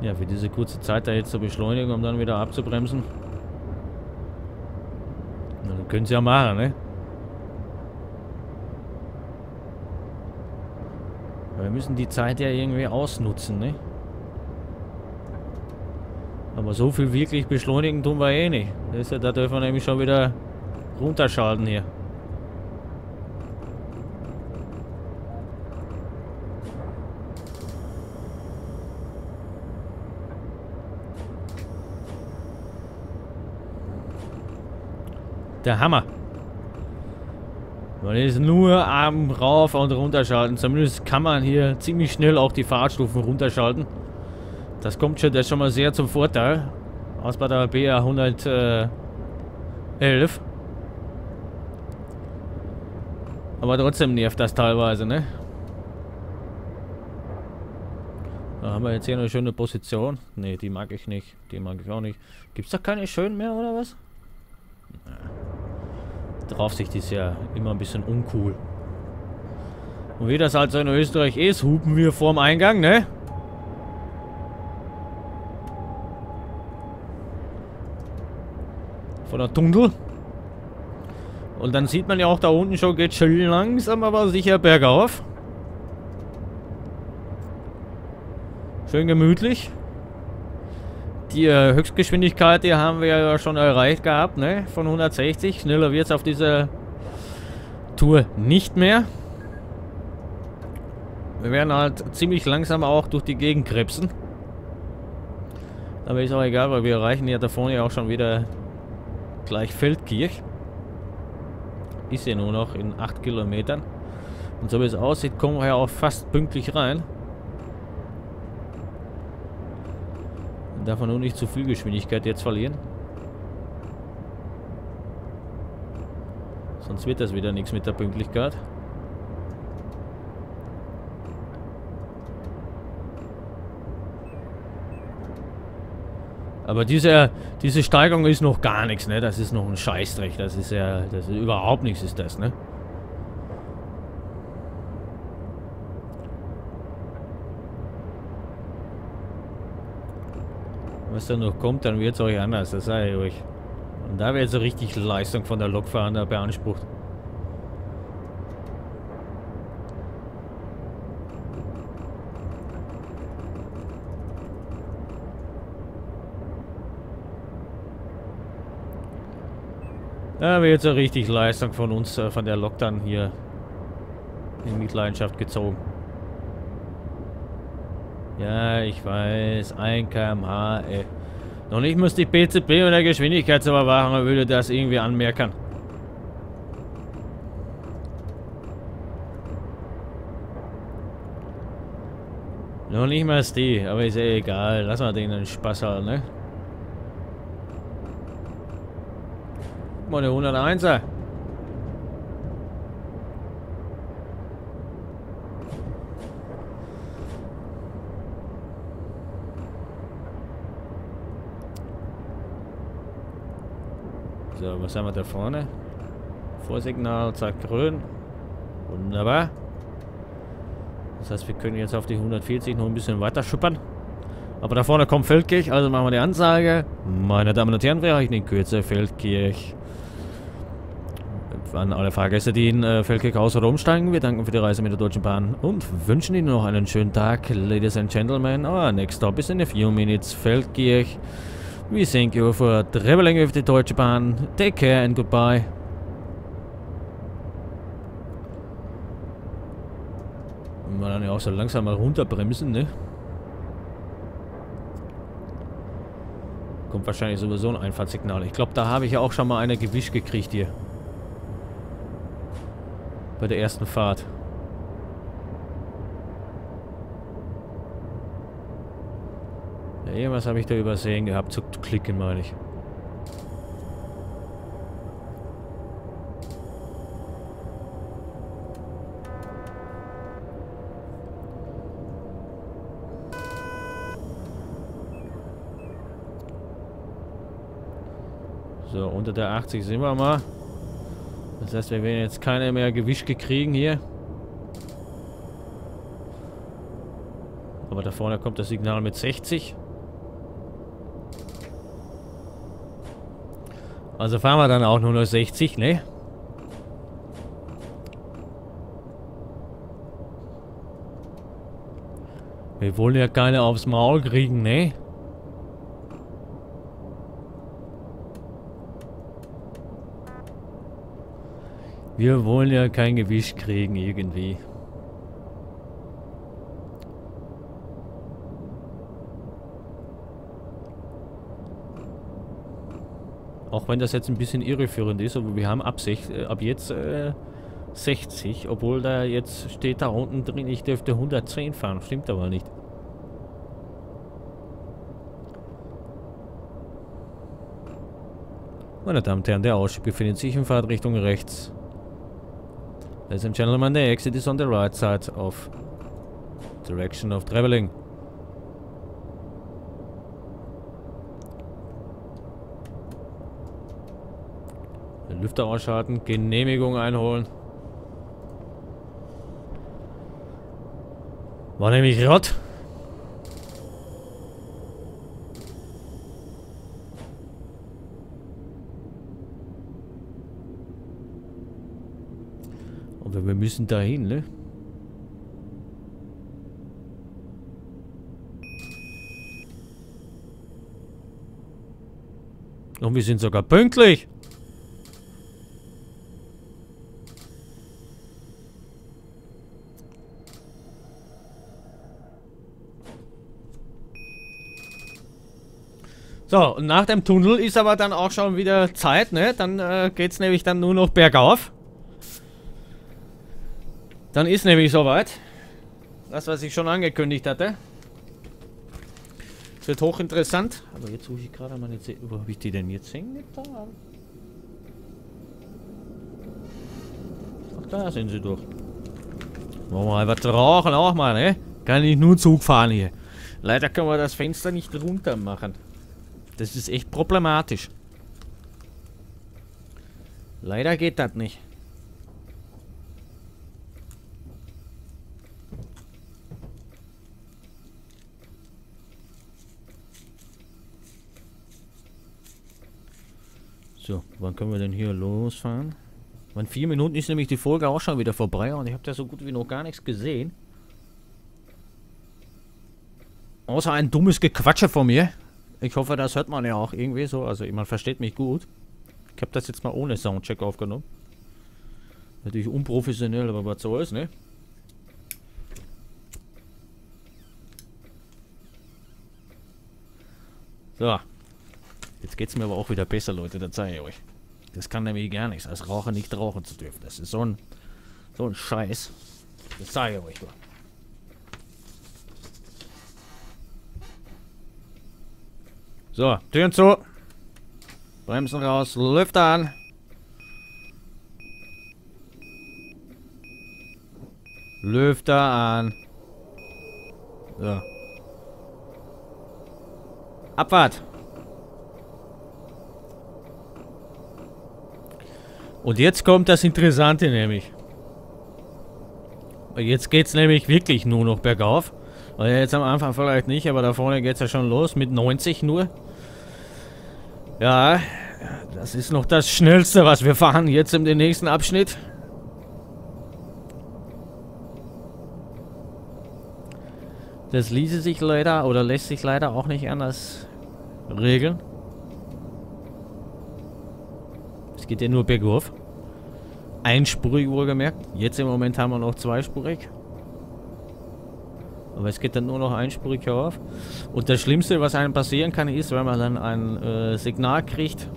Ja, für diese kurze Zeit da jetzt zu beschleunigen, um dann wieder abzubremsen. Na, das können Sie ja machen, ne? Wir müssen die Zeit ja irgendwie ausnutzen, ne? Aber so viel wirklich beschleunigen tun wir eh nicht. Das, da dürfen wir nämlich schon wieder runterschalten hier. Der Hammer. Man ist nur am rauf und runterschalten. Zumindest kann man hier ziemlich schnell auch die Fahrstufen runterschalten. Das kommt schon, das ist schon mal sehr zum Vorteil. Aus bei der BR 111. Aber trotzdem nervt das teilweise, ne? Da haben wir jetzt hier eine schöne Position. Ne, die mag ich nicht. Die mag ich auch nicht. Gibt's da keine schönen mehr oder was? Draufsicht ist ja immer ein bisschen uncool. Und wie das halt so in Österreich ist, hupen wir vorm Eingang, ne? Von der Tunnel. Und dann sieht man ja auch da unten schon, geht schön langsam, aber sicher bergauf. Schön gemütlich. Die Höchstgeschwindigkeit, die haben wir ja schon erreicht gehabt, ne? Von 160. Schneller wird es auf dieser Tour nicht mehr. Wir werden halt ziemlich langsam auch durch die Gegend krebsen. Aber ist auch egal, weil wir erreichen ja da vorne ja auch schon wieder gleich Feldkirch. Ist ja nur noch in 8 Kilometern. Und so wie es aussieht, kommen wir ja auch fast pünktlich rein. Darf man nur nicht zu viel Geschwindigkeit jetzt verlieren. Sonst wird das wieder nichts mit der Pünktlichkeit. Aber diese Steigung ist noch gar nichts, ne? Das ist noch ein Scheißdreck. Das ist ja, das ist überhaupt nichts, ist das, ne? Was da noch kommt, dann wird es euch anders, das sage ich euch. Und da wird so richtig Leistung von der Lokfahrer beansprucht. Da wird so richtig Leistung von uns, von der Lok dann hier in Mitleidenschaft gezogen. Ja, ich weiß, 1 km/h, ey. Noch nicht muss die PZB oder Geschwindigkeitsüberwachung würde das irgendwie anmerken. Noch nicht mal die, aber ist ja egal. Lass mal den Spaß haben, ne? Guck mal, der 101er. So, was haben wir da vorne? Vorsignal, zack, grün. Wunderbar. Das heißt, wir können jetzt auf die 140 noch ein bisschen weiter schuppern. Aber da vorne kommt Feldkirch, also machen wir die Ansage. Meine Damen und Herren, wir reichen in Kürze Feldkirch. An alle Fahrgäste, die in Feldkirch aus- oder umsteigen. Wir danken für die Reise mit der Deutschen Bahn und wünschen Ihnen noch einen schönen Tag, Ladies and Gentlemen. Our next stop is in a few minutes, Feldkirch. We thank you for traveling with the Deutsche Bahn. Take care and goodbye. Und man dann ja auch so langsam mal runterbremsen, ne? Kommt wahrscheinlich sowieso ein Einfahrtssignal. Ich glaube, da habe ich ja auch schon mal eine gewischt gekriegt hier. Bei der ersten Fahrt. Irgendwas habe ich da übersehen gehabt, zu klicken, meine ich. So, unter der 80 sind wir mal. Das heißt, wir werden jetzt keine mehr Gewischke kriegen hier. Aber da vorne kommt das Signal mit 60. Also fahren wir dann auch nur noch 60, ne? Wir wollen ja keine aufs Maul kriegen, ne? Wir wollen ja kein Gewicht kriegen, irgendwie. Auch wenn das jetzt ein bisschen irreführend ist, aber wir haben ab jetzt 60, obwohl da jetzt steht da unten drin, ich dürfte 110 fahren. Stimmt aber nicht. Meine Damen und Herren, der Ausstieg befindet sich in Fahrtrichtung rechts. Ladies and gentlemen, the exit is on the right side of direction of traveling. Lüfter ausschalten, Genehmigung einholen. War nämlich rot. Aber wir müssen dahin, ne? Und wir sind sogar pünktlich. So, und nach dem Tunnel ist aber dann auch schon wieder Zeit, ne? Dann geht's nämlich dann nur noch bergauf. Dann ist nämlich soweit. Das, was ich schon angekündigt hatte. Das wird hochinteressant. Aber jetzt suche ich gerade meine Zähne. Wo habe ich die denn jetzt hingetan? Ach, da sind sie durch. Wollen wir einfach rauchen auch mal, ne? Kann ich nur Zug fahren hier. Leider können wir das Fenster nicht runter machen. Das ist echt problematisch. Leider geht das nicht. So, wann können wir denn hier losfahren? In 4 Minuten ist nämlich die Folge auch schon wieder vorbei und ich habe da so gut wie noch gar nichts gesehen. Außer ein dummes Gequatsche von mir. Ich hoffe, das hört man ja auch irgendwie so. Also, man versteht mich gut. Ich habe das jetzt mal ohne Soundcheck aufgenommen. Natürlich unprofessionell, aber was soll's, ne? So. Jetzt geht's mir aber auch wieder besser, Leute. Das zeige ich euch. Das kann nämlich gar nichts, als Raucher nicht rauchen zu dürfen. Das ist so ein Scheiß. Das zeige ich euch doch. So, Türen zu. Bremsen raus, Lüfter an. Lüfter an. So. Abfahrt. Und jetzt kommt das Interessante nämlich. Jetzt geht's nämlich wirklich nur noch bergauf. Weil jetzt am Anfang vielleicht nicht, aber da vorne geht's ja schon los mit 90 nur. Ja, das ist noch das Schnellste, was wir fahren jetzt in den nächsten Abschnitt. Das ließe sich leider oder lässt sich leider auch nicht anders regeln. Es geht ja nur bergauf. Einspurig wohlgemerkt. Jetzt im Moment haben wir noch zweispurig. Aber es geht dann nur noch einspurig herauf. Und das Schlimmste, was einem passieren kann, ist, wenn man dann ein Signal kriegt,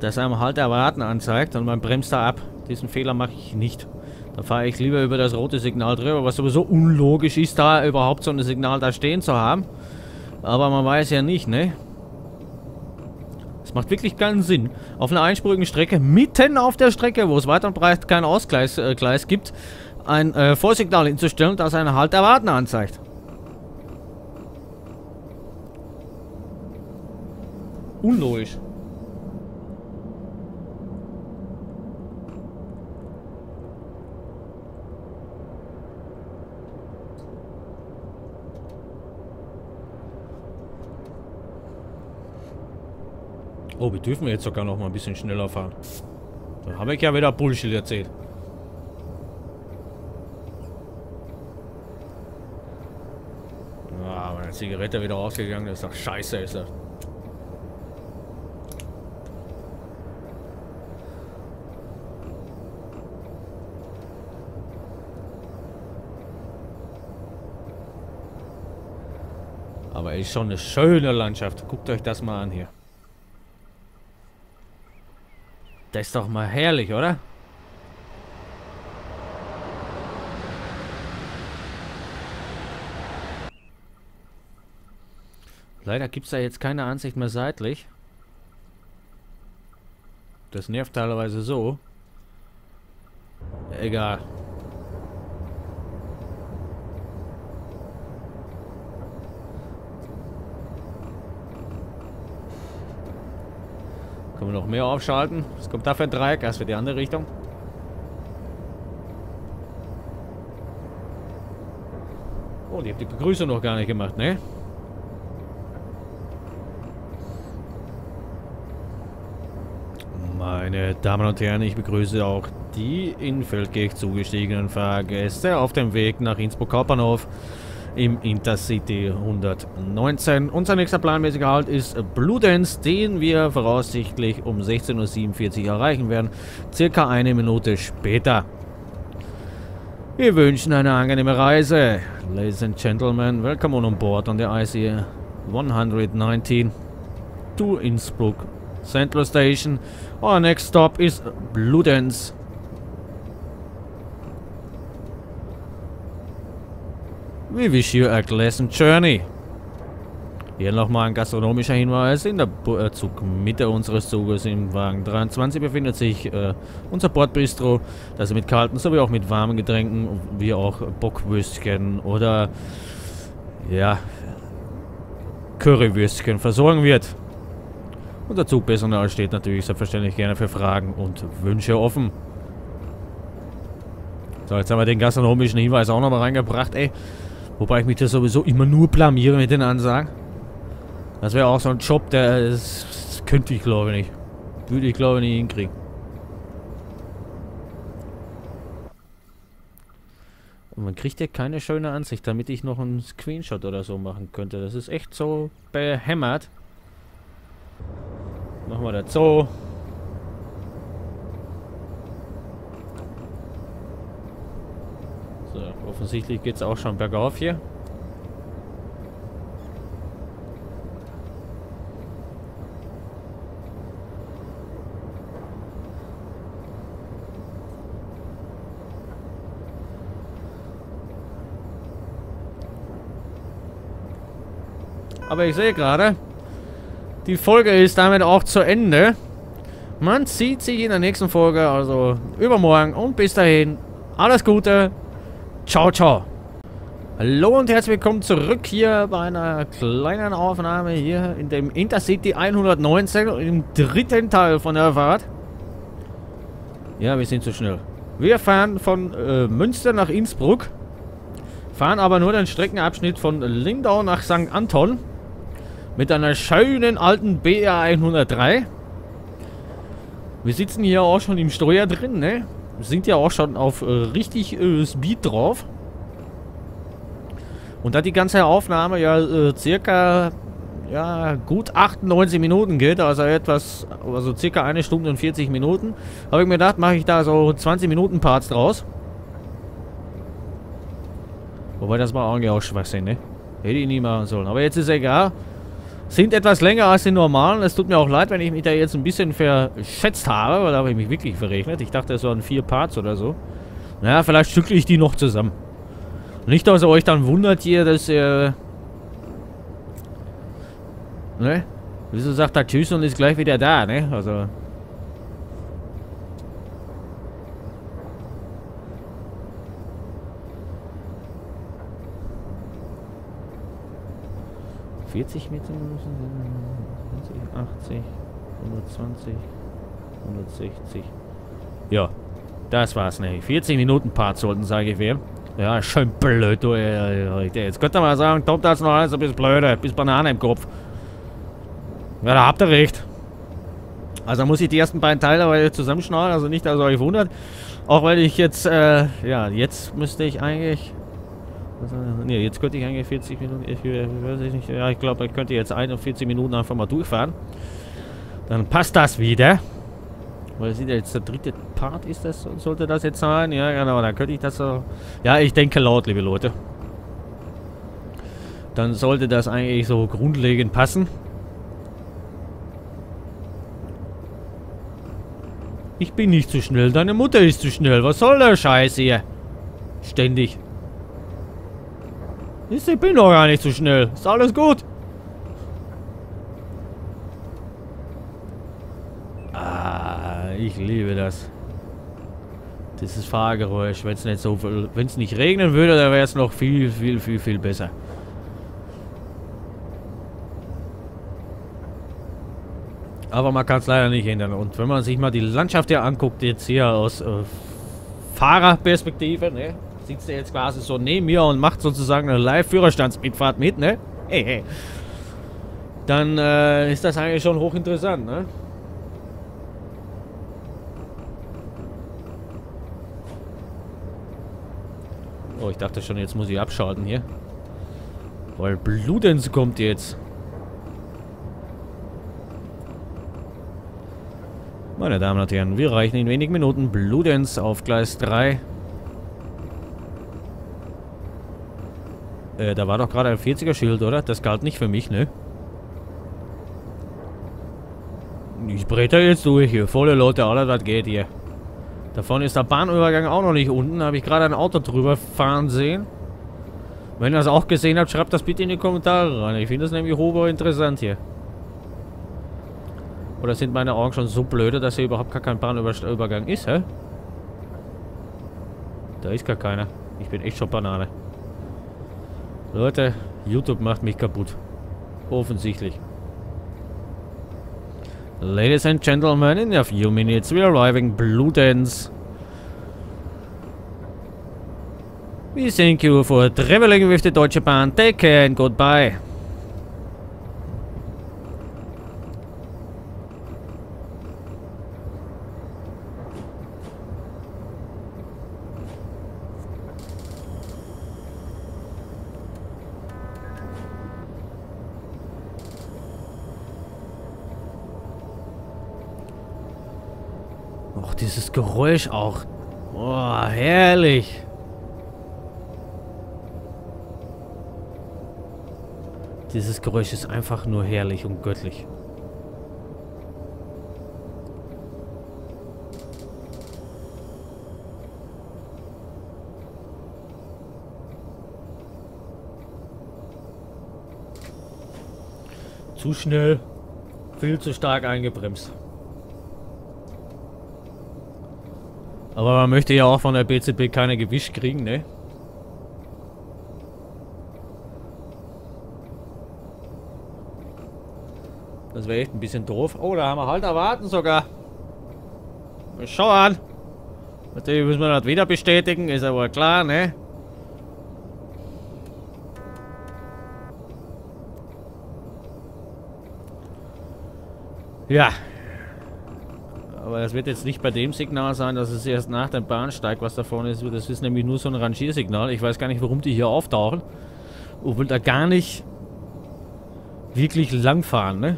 das einem Halt erwarten anzeigt und man bremst da ab. Diesen Fehler mache ich nicht. Da fahre ich lieber über das rote Signal drüber, was sowieso unlogisch ist, da überhaupt so ein Signal da stehen zu haben. Aber man weiß ja nicht, ne? Das macht wirklich keinen Sinn. Auf einer einspurigen Strecke, mitten auf der Strecke, wo es weit und breit kein Ausgleis Gleis gibt, ein Vorsignal hinzustellen, das einen Halt erwarten anzeigt. Unlogisch. Oh, wir dürfen jetzt sogar noch mal ein bisschen schneller fahren. Da habe ich ja wieder Bullshit erzählt. Ah, meine Zigarette wieder rausgegangen ist. Doch scheiße ist das. Aber ist schon eine schöne Landschaft. Guckt euch das mal an hier. Das ist doch mal herrlich, oder? Leider gibt es da jetzt keine Ansicht mehr seitlich. Das nervt teilweise so. Egal. Können wir noch mehr aufschalten? Es kommt dafür ein Dreieck, erst für die andere Richtung. Oh, die habt die Begrüßung noch gar nicht gemacht, ne? Meine Damen und Herren, ich begrüße auch die in Feldkirch zugestiegenen Fahrgäste auf dem Weg nach Innsbruck Hauptbahnhof im Intercity 119. Unser nächster planmäßiger Halt ist Bludenz, den wir voraussichtlich um 16:47 Uhr erreichen werden, circa eine Minute später. Wir wünschen eine angenehme Reise. Ladies and Gentlemen, welcome on board on the IC 119 to Innsbruck Central Station. Our next stop is Bludenz. We wish you a pleasant journey. Hier nochmal ein gastronomischer Hinweis. In der Zugmitte unseres Zuges im Wagen 23 befindet sich unser Bordbistro, das ihr mit kalten sowie auch mit warmen Getränken, wie auch Bockwürstchen oder ja, Currywürstchen versorgen wird. Unser Zugpersonal steht natürlich selbstverständlich gerne für Fragen und Wünsche offen. So, jetzt haben wir den gastronomischen Hinweis auch nochmal reingebracht, ey. Wobei ich mich da sowieso immer nur blamiere mit den Ansagen. Das wäre auch so ein Job, der das könnte ich glaube nicht. Würde ich glaube nicht hinkriegen. Und man kriegt ja keine schöne Ansicht, damit ich noch einen Screenshot oder so machen könnte. Das ist echt so behämmert. Machen wir das so. Offensichtlich geht es auch schon bergauf hier. Aber ich sehe gerade, die Folge ist damit auch zu Ende. Man sieht sich in der nächsten Folge, also übermorgen. Und bis dahin, alles Gute. Ciao, ciao. Hallo und herzlich willkommen zurück hier bei einer kleinen Aufnahme hier in dem Intercity 119 im dritten Teil von der Fahrt. Ja, wir sind zu schnell. Wir fahren von Münster nach Innsbruck, fahren aber nur den Streckenabschnitt von Lindau nach St. Anton mit einer schönen alten BR 103. Wir sitzen hier auch schon im Steuer drin, ne? Sind ja auch schon auf richtig Speed drauf. Und da die ganze Aufnahme ja circa ja, gut 98 Minuten geht, also etwas, also circa 1 Stunde und 40 Minuten, habe ich mir gedacht, mache ich da so 20 Minuten Parts draus. Wobei das war eigentlich auch Schwachsinn, ne? Hätte ich nie machen sollen. Aber jetzt ist egal. Sind etwas länger als die normalen. Es tut mir auch leid, wenn ich mich da jetzt ein bisschen verschätzt habe, weil da habe ich mich wirklich verrechnet. Ich dachte, es waren 4 Parts oder so. Naja, vielleicht stückle ich die noch zusammen. Nicht, dass ihr euch dann wundert hier, dass ihr... Ne? Wieso sagt er Tschüss und ist gleich wieder da, ne? Also... Meter müssen 80, 120, 160. Ja, das war's, ne? 40 Minuten Part sollten, sage ich wem. Ja, schön blöd, du. Jetzt könnt ihr mal sagen, Tom, das ist noch alles ein bisschen blöde. Bis Banane im Kopf. Ja, da habt ihr recht. Also muss ich die ersten beiden Teile zusammenschnallen, also nicht, dass ihr euch wundert. Auch weil ich jetzt, ja, jetzt müsste ich eigentlich... Ne, jetzt könnte ich eigentlich 40 Minuten, ich weiß nicht, ja, ich glaube, ich könnte jetzt 41 Minuten einfach mal durchfahren. Dann passt das wieder. Weil sieht jetzt der dritte Part ist das, sollte das jetzt sein? Ja, genau, dann könnte ich das so... Ja, ich denke laut, liebe Leute. Dann sollte das eigentlich so grundlegend passen. Ich bin nicht zu schnell, deine Mutter ist zu schnell. Was soll der Scheiß hier? Ständig. Ich bin doch gar nicht zu schnell. Ist alles gut. Ah, ich liebe das. Dieses Fahrgeräusch. Wenn es nicht so viel, wenn es nicht regnen würde, dann wäre es noch viel, viel, viel, viel besser. Aber man kann es leider nicht ändern. Und wenn man sich mal die Landschaft hier anguckt, jetzt hier aus Fahrerperspektive, ne? Sitzt er jetzt quasi so neben mir und macht sozusagen eine Live-Führerstandsmitfahrt mit, ne? Hey, hey. Dann ist das eigentlich schon hochinteressant, ne? Oh, ich dachte schon, jetzt muss ich abschalten hier. Weil Bludenz kommt jetzt. Meine Damen und Herren, wir erreichen in wenigen Minuten Bludenz auf Gleis 3. Da war doch gerade ein 40er-Schild, oder? Das galt nicht für mich, ne? Ich bretter jetzt durch hier. Volle Leute, Alter, das geht hier. Davon ist der Bahnübergang auch noch nicht unten. Da habe ich gerade ein Auto drüber fahren sehen. Wenn ihr das auch gesehen habt, schreibt das bitte in die Kommentare rein. Ich finde das nämlich hochinteressant hier. Oder sind meine Augen schon so blöde, dass hier überhaupt gar kein Bahnübergang ist, hä? Da ist gar keiner. Ich bin echt schon Banane. Leute, YouTube macht mich kaputt. Offensichtlich. Ladies and Gentlemen, in a few minutes we are arriving Bludenz. We thank you for traveling with the Deutsche Bahn. Take care and goodbye. Och, dieses Geräusch auch. Oh, herrlich. Dieses Geräusch ist einfach nur herrlich und göttlich. Zu schnell, viel zu stark eingebremst. Aber man möchte ja auch von der BZB keine Gewicht kriegen, ne? Das wäre echt ein bisschen doof. Oh, da haben wir halt erwarten sogar. Schau an. Natürlich müssen wir das wieder bestätigen, ist aber klar, ne? Ja. Aber das wird jetzt nicht bei dem Signal sein, dass es erst nach dem Bahnsteig, was da vorne ist. Das ist nämlich nur so ein Rangiersignal. Ich weiß gar nicht, warum die hier auftauchen. Obwohl da gar nicht wirklich lang fahren, ne?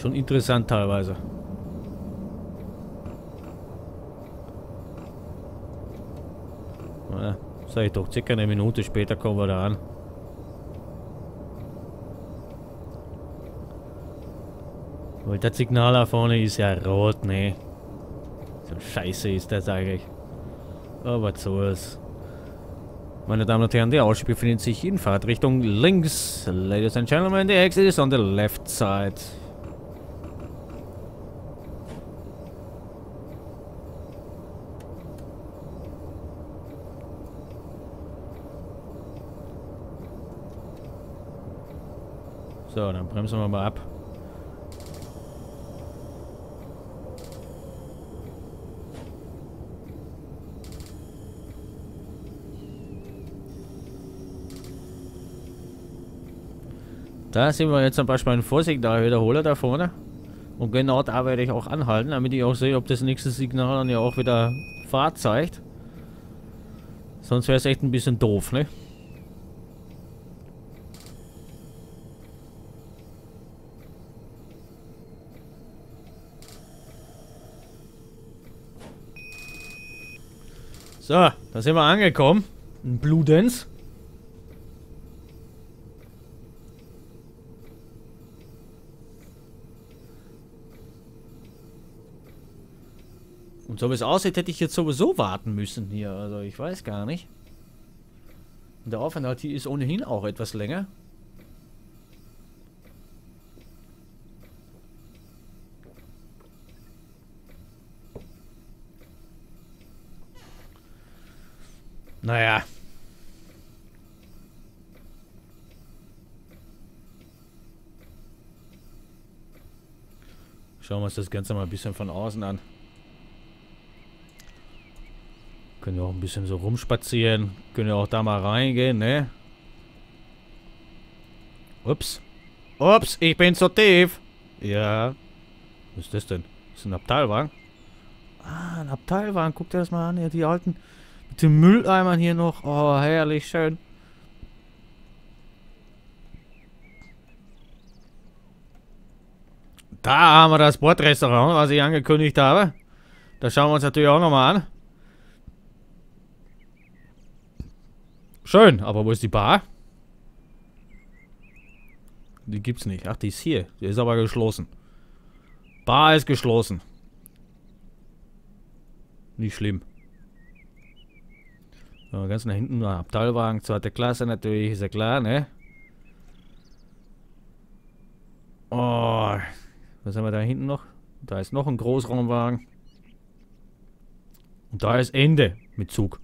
Schon interessant teilweise. Na, sag ich doch, circa eine Minute später kommen wir da an. Weil das Signal da vorne ist ja rot, ne? So scheiße ist das eigentlich. Aber so ist. Meine Damen und Herren, die Ausfahrt befindet sich in Fahrtrichtung links. Ladies and Gentlemen, the exit is on the left side. So, dann bremsen wir mal ab. Da sehen wir jetzt zum Beispiel ein Vorsignalwiederholer da vorne. Und genau da werde ich auch anhalten, damit ich auch sehe, ob das nächste Signal dann ja auch wieder Fahrt zeigt. Sonst wäre es echt ein bisschen doof, ne? So, da sind wir angekommen. In Bludenz. Und so wie es aussieht, hätte ich jetzt sowieso warten müssen hier. Also ich weiß gar nicht. Und der Aufenthalt hier ist ohnehin auch etwas länger. Naja. Schauen wir uns das Ganze mal ein bisschen von außen an. Können wir auch ein bisschen so rumspazieren. Können wir auch da mal reingehen, ne? Ups. Ups, ich bin so tief. Ja. Was ist das denn? Ist ein Abteilwagen? Ah, ein Abteilwagen. Guck dir das mal an, ja, die alten... Mit den Mülleimern hier noch. Oh, herrlich schön. Da haben wir das Bordrestaurant, was ich angekündigt habe. Das schauen wir uns natürlich auch nochmal an. Schön, aber wo ist die Bar? Die gibt's nicht. Ach, die ist hier. Die ist aber geschlossen. Bar ist geschlossen. Nicht schlimm. So, ganz nach hinten, Abteilwagen, 2. Klasse natürlich, ist ja klar, ne? Oh, was haben wir da hinten noch? Da ist noch ein Großraumwagen. Und da ist Ende mit Zug.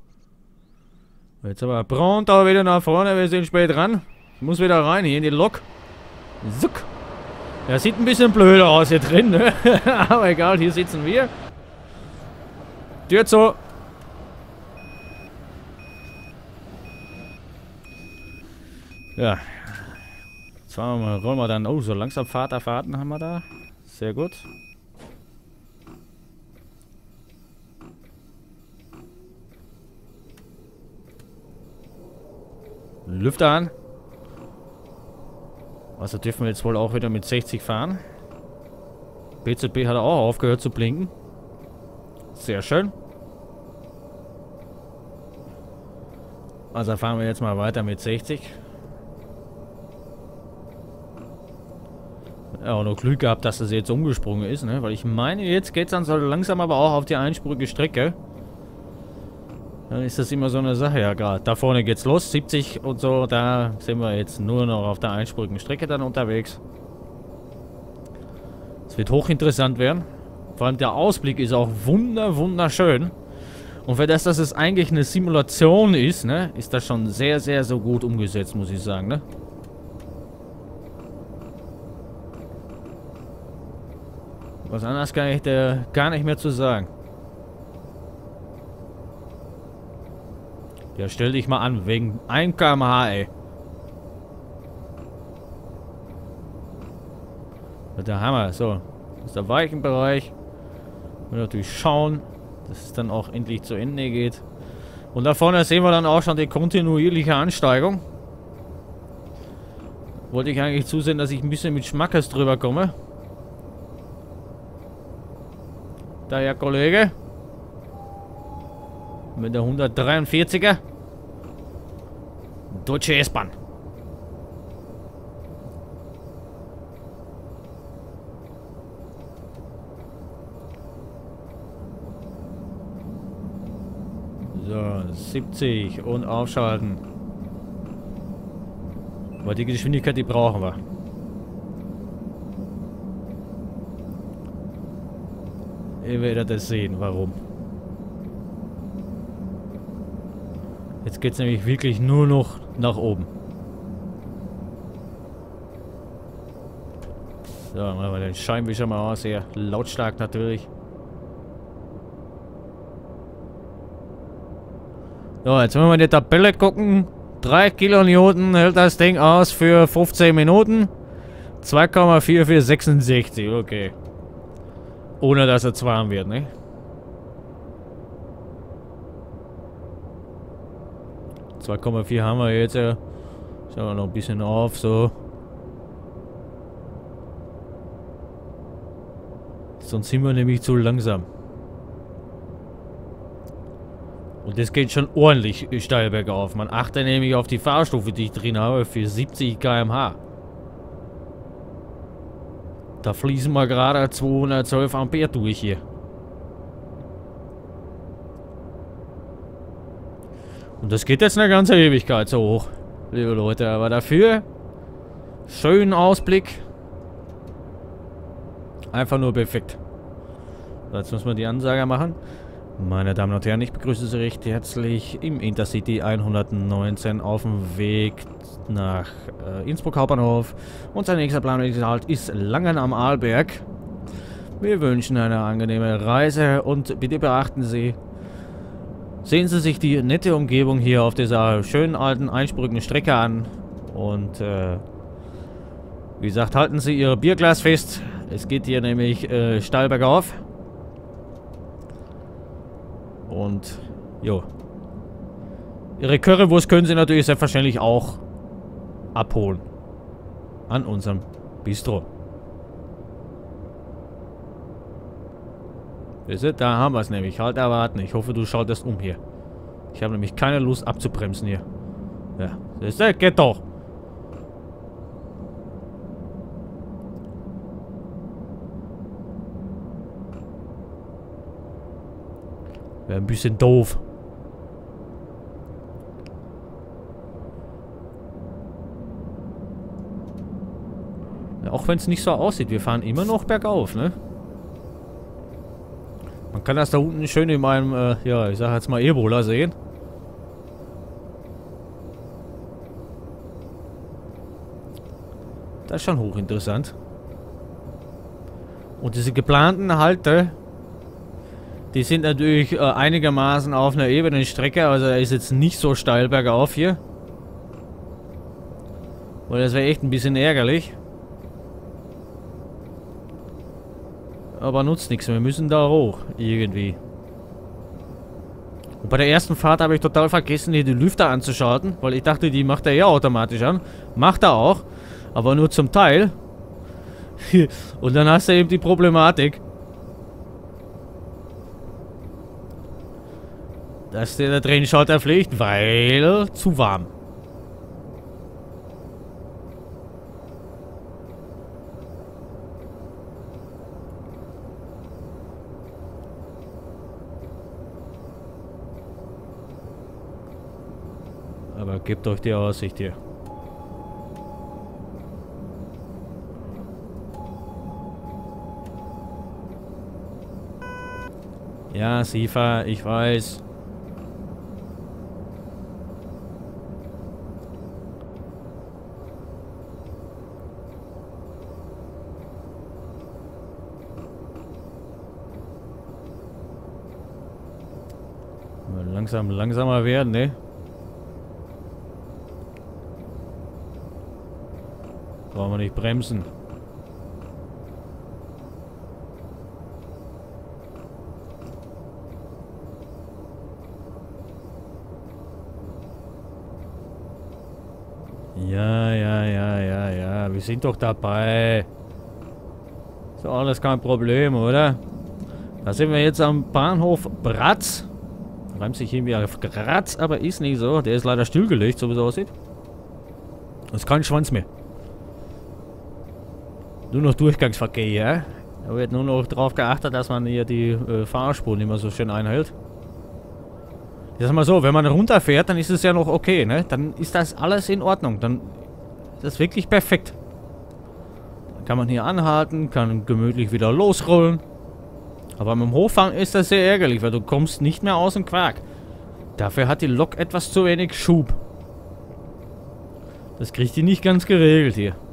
Jetzt aber pronto wieder nach vorne, wir sind spät dran. Ich muss wieder rein, hier in die Lok. Zuck. Ja, sieht ein bisschen blöder aus hier drin, ne? Aber egal, hier sitzen wir. Tür zu. Ja, jetzt fahren wir mal, rollen wir dann, oh, so langsam Fahrten haben wir da. Sehr gut. Lüfter an. Also dürfen wir jetzt wohl auch wieder mit 60 fahren. BZB hat auch aufgehört zu blinken. Sehr schön. Also fahren wir jetzt mal weiter mit 60. Ja, auch noch Glück gehabt, dass das jetzt umgesprungen ist, ne? Weil ich meine, jetzt geht's dann so langsam aber auch auf die einspurige Strecke. Dann ist das immer so eine Sache, ja gerade. Da vorne geht's los, 70 und so, da sind wir jetzt nur noch auf der einspurigen Strecke dann unterwegs. Es wird hochinteressant werden. Vor allem der Ausblick ist auch wunderschön. Und für das, dass es eigentlich eine Simulation ist, ne, ist das schon sehr gut umgesetzt, muss ich sagen, ne? Was anderes kann ich da gar nicht mehr zu sagen. Ja, stell dich mal an, wegen 1 km/h, ey. Der Hammer, so. Das ist der Weichenbereich. Wir natürlich schauen, dass es dann auch endlich zu Ende geht. Und da vorne sehen wir dann auch schon die kontinuierliche Ansteigung. Wollte ich eigentlich zusehen, dass ich ein bisschen mit Schmackes drüber komme. Da, ja, Kollege. Mit der 143er. Deutsche S-Bahn. So, 70 und aufschalten. Weil die Geschwindigkeit, die brauchen wir. Ihr werdet das sehen, warum. Jetzt geht es nämlich wirklich nur noch nach oben. So, machen wir den Scheinwischer mal aus hier. Lautstark natürlich. So, jetzt wollen wir in die Tabelle gucken. 3 Kilonewton hält das Ding aus für 15 Minuten. 2,4466, okay. Ohne dass er 2 haben wird, ne? ,4 haben wir jetzt. Schauen wir noch ein bisschen auf, so. Sonst sind wir nämlich zu langsam. Und das geht schon ordentlich steil bergauf. Man achtet nämlich auf die Fahrstufe, die ich drin habe, für 70 km/h. Da fließen wir gerade 212 Ampere durch hier. Und das geht jetzt eine ganze Ewigkeit so hoch, liebe Leute. Aber dafür, schönen Ausblick. Einfach nur perfekt. Jetzt muss man die Ansage machen. Meine Damen und Herren, ich begrüße Sie recht herzlich im Intercity 119 auf dem Weg nach Innsbruck Hauptbahnhof. Unser nächster Planungshalt ist Langen am Arlberg. Wir wünschen eine angenehme Reise und bitte beachten Sie, sehen Sie sich die nette Umgebung hier auf dieser schönen alten einsprüchigen Strecke an. Und wie gesagt, halten Sie Ihr Bierglas fest. Es geht hier nämlich steil bergauf. Und, jo. Ihre Currywurst können Sie natürlich selbstverständlich auch abholen. An unserem Bistro. Da haben wir es nämlich. Halt erwarten. Ich hoffe, du schaltest um hier. Ich habe nämlich keine Lust abzubremsen hier. Ja, das geht doch. Wäre ein bisschen doof. Ja, auch wenn es nicht so aussieht. Wir fahren immer noch bergauf, ne? Man kann das da unten schön in meinem, ja, ich sag jetzt mal Ebola sehen. Das ist schon hochinteressant. Und diese geplanten Halte, die sind natürlich einigermaßen auf einer ebenen Strecke, also er ist jetzt nicht so steil bergauf hier. Weil das wäre echt ein bisschen ärgerlich. Aber nutzt nichts, wir müssen da hoch, irgendwie. Und bei der ersten Fahrt habe ich total vergessen, hier die Lüfter anzuschalten, weil ich dachte, die macht er ja automatisch an. Macht er auch, aber nur zum Teil. Und dann hast du eben die Problematik, dass der Tränenschalter fliegt, weil zu warm. Aber gebt euch die Aussicht hier. Ja, Sifa, ich weiß. Langsam, langsamer werden, ne? Brauchen wir nicht bremsen. Ja. Wir sind doch dabei. Ist doch alles kein Problem, oder? Da sind wir jetzt am Bahnhof Bratz. Reimt sich irgendwie auf Graz, aber ist nicht so. Der ist leider stillgelegt, so wie es aussieht. Das ist kein Schwanz mehr. Nur noch Durchgangsverkehr, ja? Da wird nur noch darauf geachtet, dass man hier die Fahrspuren immer so schön einhält. Ich sag mal so, wenn man runterfährt, dann ist es ja noch okay, ne? Dann ist das alles in Ordnung. Dann ist das wirklich perfekt. Dann kann man hier anhalten, kann gemütlich wieder losrollen. Aber mit dem Hochfahren ist das sehr ärgerlich, weil du kommst nicht mehr aus dem Quark. Dafür hat die Lok etwas zu wenig Schub. Das kriegt die nicht ganz geregelt hier.